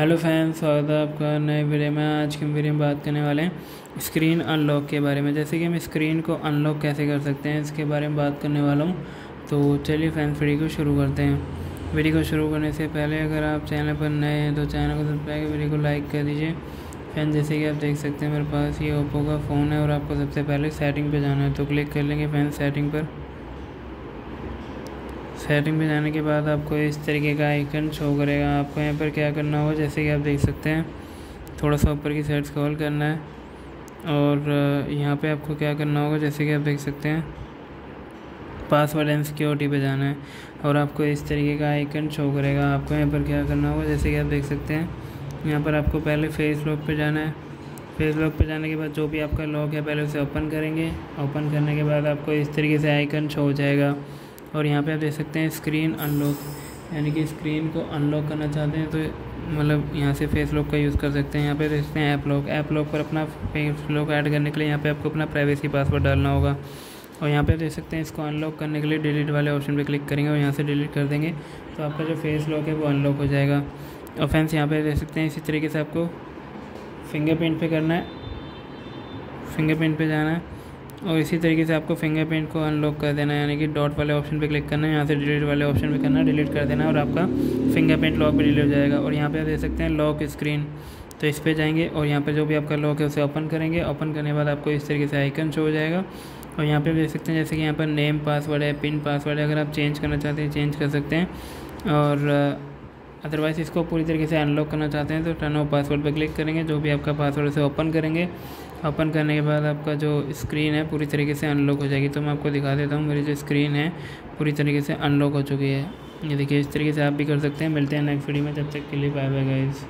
Hello fans, स्वागत है आपका नए वीडियो में। आज के वीडियो में बात करने वाले हैं स्क्रीन अनलॉक के बारे में, जैसे कि हम स्क्रीन को अनलॉक कैसे कर सकते हैं इसके बारे में बात करने वाला हूं। तो चलिए फैंस वीडियो को शुरू करते हैं। वीडियो को शुरू करने से पहले अगर आप चैनल पर नए हैं तो चैनल को सब्सक्राइब, वीडियो को लाइक कर दीजिए। फैन जैसे कि आप देख सकते हैं मेरे पास ये ओप्पो का फ़ोन है और आपको सबसे पहले सेटिंग पर जाना है, तो क्लिक कर लेंगे फैन सेटिंग पर। सेटिंग में जाने के बाद आपको इस तरीके का आइकन शो करेगा। आपको यहाँ पर क्या करना होगा, जैसे कि आप देख सकते हैं थोड़ा सा ऊपर की साइड स्क्रॉल करना है और यहाँ पे आपको क्या करना होगा, जैसे कि आप देख सकते हैं पासवर्ड एंड सिक्योरिटी पे जाना है और आपको इस तरीके का आइकन शो करेगा। आपको यहाँ पर क्या करना होगा, जैसे कि आप देख सकते हैं यहाँ पर आपको पहले फेस लॉक पर जाना है। फेस लॉक पर जाने के बाद जो भी आपका लॉक है पहले उसे ओपन करेंगे। ओपन करने के बाद आपको इस तरीके से आइकन शो हो जाएगा और यहाँ पे आप देख सकते हैं स्क्रीन अनलॉक, यानी कि स्क्रीन को अनलॉक करना चाहते हैं तो मतलब यहाँ से फेस लॉक का यूज़ कर सकते हैं। यहाँ पे देख सकते हैं ऐप लॉक। ऐप लॉक पर अपना फेस लॉक ऐड करने के लिए यहाँ पे आपको अपना प्राइवेसी पासवर्ड डालना होगा और यहाँ पे आप देख सकते हैं इसको अनलॉक करने के लिए डिलीट वाले ऑप्शन पर क्लिक करेंगे और यहाँ से डिलीट कर देंगे तो आपका जो फेस लॉक है वो अनलॉक हो जाएगा। और फ्रेंड्स यहाँ पर देख सकते हैं इसी तरीके से आपको फिंगरप्रिंट पर करना है, फिंगरप्रिंट पर जाना है और इसी तरीके से आपको फिंगरप्रिंट को अनलॉक कर देना है, यानी कि डॉट वाले ऑप्शन पे क्लिक करना है, यहाँ से डिलीट वाले ऑप्शन पे करना है, डिलीट कर देना है और आपका फिंगरप्रिंट लॉक भी डिलीट हो जाएगा। और यहाँ पे आप देख सकते हैं लॉक स्क्रीन, तो इस पे जाएंगे और यहाँ पे जो भी आपका लॉक है उसे ओपन करेंगे। ओपन करने के बाद आपको इस तरीके से आइकन शो हो जाएगा और यहाँ पे आप देख सकते हैं जैसे कि यहाँ पर नेम पासवर्ड है, पिन पासवर्ड है, अगर आप चेंज करना चाहते हैं चेंज कर सकते हैं और अदरवाइज़ इसको पूरी तरीके से अनलॉक करना चाहते हैं तो टर्न ऑफ पासवर्ड पर क्लिक करेंगे। जो भी आपका पासवर्ड उसे ओपन करेंगे। ओपन करने के बाद आपका जो स्क्रीन है पूरी तरीके से अनलॉक हो जाएगी। तो मैं आपको दिखा देता हूँ, मेरी जो स्क्रीन है पूरी तरीके से अनलॉक हो चुकी है। ये देखिए, इस तरीके से आप भी कर सकते हैं। मिलते हैं नेक्स्ट वीडियो में, तब तक के लिए बाय बाय गाइस।